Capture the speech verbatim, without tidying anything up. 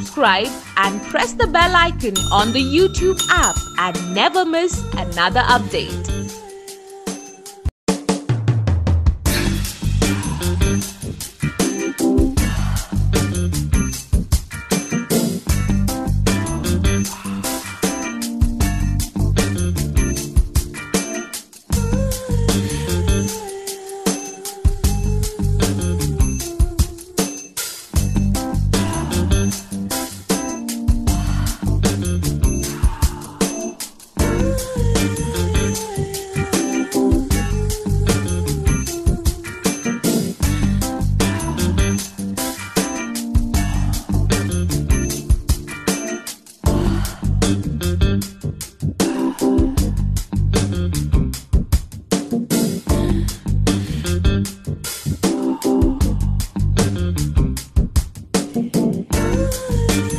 subscribe and press the bell icon on the YouTube app and never miss another update. We'll be right back.